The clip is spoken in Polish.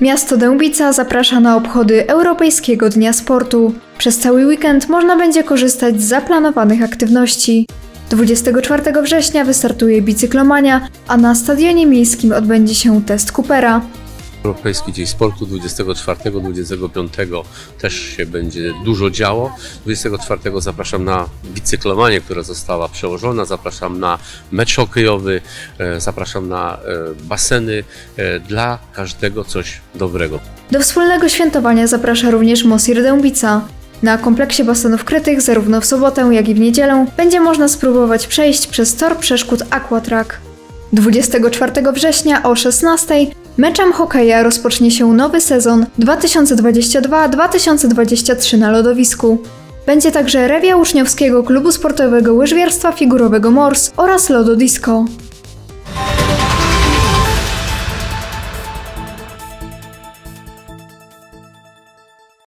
Miasto Dębica zaprasza na obchody Europejskiego Dnia Sportu. Przez cały weekend można będzie korzystać z zaplanowanych aktywności. 24 września wystartuje Bicyklomania, a na Stadionie Miejskim odbędzie się Test Coopera. Europejski Dzień Sportu 24-25 też się będzie dużo działo. 24 zapraszam na bicyklomanię, która została przełożona, zapraszam na mecz hokejowy, zapraszam na baseny, dla każdego coś dobrego. Do wspólnego świętowania zaprasza również MOSiR Dębica. Na kompleksie basenów krytych zarówno w sobotę, jak i w niedzielę będzie można spróbować przejść przez Tor Przeszkód Aquatrack. 24 września o 16:00 meczem hokeja rozpocznie się nowy sezon 2022-2023 na lodowisku. Będzie także rewia uczniowskiego klubu sportowego łyżwiarstwa figurowego Mors oraz LODODISCO.